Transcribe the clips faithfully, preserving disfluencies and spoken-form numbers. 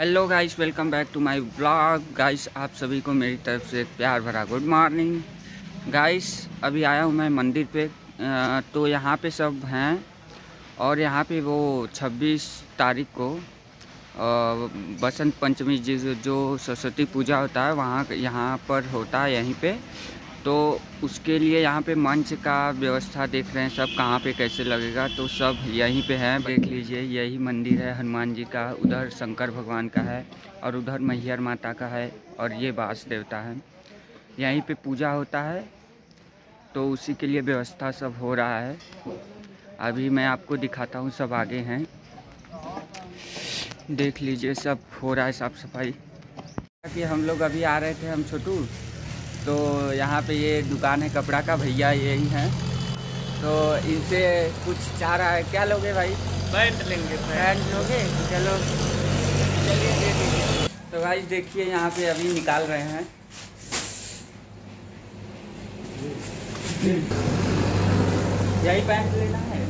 Hello guys, welcome back to my blog. Guys, आप सभी को मेरी तरफ से प्यार भरा गुड मॉर्निंग। गाइस, अभी आया हूँ मैं मंदिर पे। आ, तो यहाँ पे सब हैं और यहाँ पे वो छब्बीस तारीख को बसंत पंचमी जी जो सरस्वती पूजा होता है वहाँ यहाँ पर होता है यहीं पे। तो उसके लिए यहाँ पे मंच का व्यवस्था देख रहे हैं सब, कहाँ पे कैसे लगेगा, तो सब यहीं पे है। देख लीजिए, यही मंदिर है हनुमान जी का, उधर शंकर भगवान का है और उधर मैहर माता का है और ये बास देवता है। यहीं पे पूजा होता है तो उसी के लिए व्यवस्था सब हो रहा है। अभी मैं आपको दिखाता हूँ, सब आगे हैं। देख लीजिए, सब हो रहा है साफ सफाई। कि हम लोग अभी आ रहे थे, हम छोटू, तो यहाँ पे ये दुकान है कपड़ा का, भैया यही हैं। तो इनसे कुछ चाह रहा है, क्या लोगे भाई? पैंट लेंगे। पैंट लोगे? चलो चलिए दे दीजिए। तो भाई देखिए, यहाँ पे अभी निकाल रहे हैं। यही पैंट लेना है,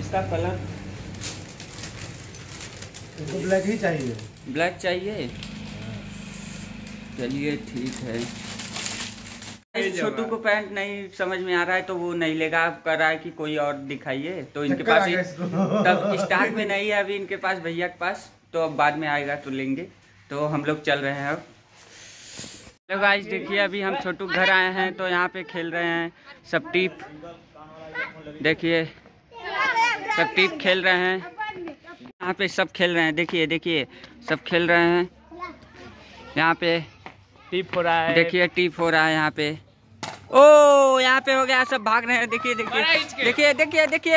इसका कलर तो ब्लैक ही चाहिए। ब्लैक चाहिए, चलिए ठीक है। छोटू को पैंट नहीं समझ में आ रहा है तो वो नहीं लेगा। आप कह रहा है कि कोई और दिखाइए, तो इनके पास तब स्टार्ट में नहीं है अभी इनके पास, भैया के पास, तो अब बाद में आएगा तो लेंगे। तो हम लोग चल रहे हैं अब। तो गाइस देखिए, अभी हम छोटू घर आए हैं तो यहाँ पे खेल रहे हैं सब टीप। देखिए सब टीप खेल रहे हैं, यहाँ पे सब खेल रहे हैं। देखिए देखिए सब खेल रहे हैं। यहाँ पे टीप हो रहा है, देखिए टीप हो रहा है यहाँ पे। ओ, यहाँ पे हो गया, सब भाग रहे हैं। देखिए देखिए देखिए देखिए देखिए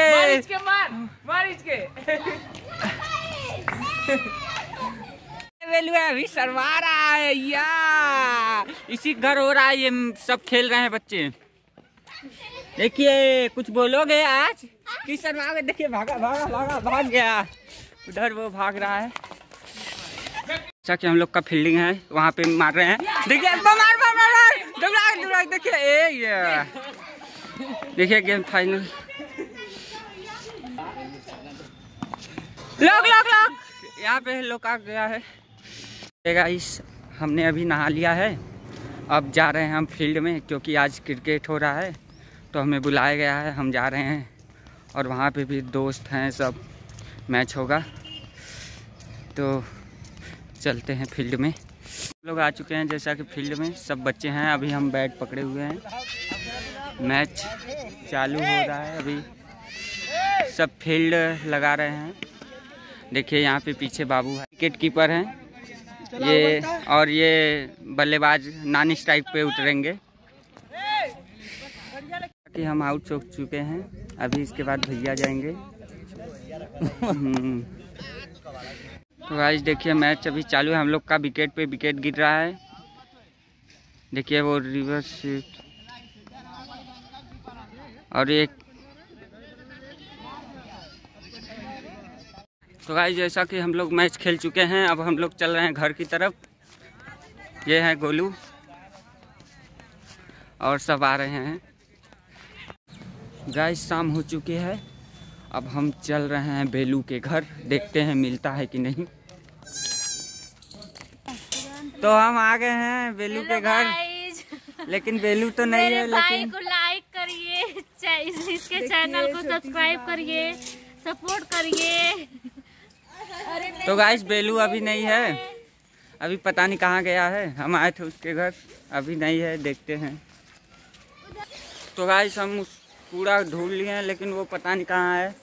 अभी शर्मा रहा है या इसी घर हो रहा है। ये सब खेल रहे हैं बच्चे। देखिए, कुछ बोलोगे आज कि शर्माओगे? देखिए भागा भागा भागा भाग गया, उधर वो भाग रहा है। अच्छा कि हम लोग का फील्डिंग है, वहाँ पे मार रहे हैं। देखिए देखिए देखिए देखिए गेम फाइनल। लोग लोग लोग यहाँ पे लोग आ गया है। गाइस, हमने अभी नहा लिया है, अब जा रहे हैं हम फील्ड में, क्योंकि आज क्रिकेट हो रहा है तो हमें बुलाया गया है, हम जा रहे हैं। और वहाँ पे भी दोस्त हैं सब, मैच होगा तो चलते हैं फील्ड में। लोग आ चुके हैं जैसा कि फील्ड में सब बच्चे हैं। अभी हम बैट पकड़े हुए हैं, मैच चालू हो रहा है। अभी सब फील्ड लगा रहे हैं। देखिए यहाँ पे पीछे बाबू है, विकेट कीपर हैं ये, और ये बल्लेबाज नॉन स्ट्राइक पे उतरेंगे। कि हम आउट हो चुके हैं, अभी इसके बाद भैया जाएंगे। तो गाइस देखिए, मैच अभी चालू है। हम लोग का विकेट पे विकेट गिर रहा है। देखिए वो रिवर्स और एक। तो गाइस जैसा कि हम लोग मैच खेल चुके हैं, अब हम लोग चल रहे हैं घर की तरफ। ये है गोलू और सब आ रहे हैं। गाइस शाम हो चुकी है, अब हम चल रहे हैं बेलू के घर, देखते हैं मिलता है कि नहीं। तो हम आ गए हैं बेलू के घर, लेकिन बेलू तो नहीं है। लेकिन को लाइक करिए, इसके चैनल को सब्सक्राइब करिए, सपोर्ट करिए। तो गाइस बेलू अभी नहीं है, अभी पता नहीं कहाँ गया है। हम आए थे उसके घर, अभी नहीं है, देखते हैं। तो गाइस हम उस पूरा ढूंढ लिए हैं, लेकिन वो पता नहीं कहाँ है,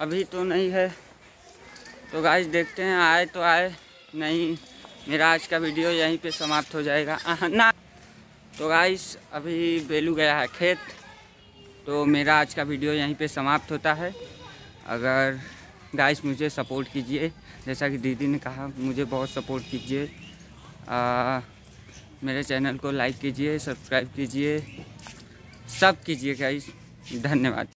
अभी तो नहीं है। तो गाइस देखते हैं, आए तो आए, नहीं। मेरा आज का वीडियो यहीं पे समाप्त हो जाएगा ना। तो गाइस अभी बेलू गया है खेत, तो मेरा आज का वीडियो यहीं पे समाप्त होता है। अगर गाइस मुझे सपोर्ट कीजिए, जैसा कि दीदी ने कहा, मुझे बहुत सपोर्ट कीजिए। मेरे चैनल को लाइक कीजिए, सब्सक्राइब कीजिए, सब कीजिए गाइस। धन्यवाद।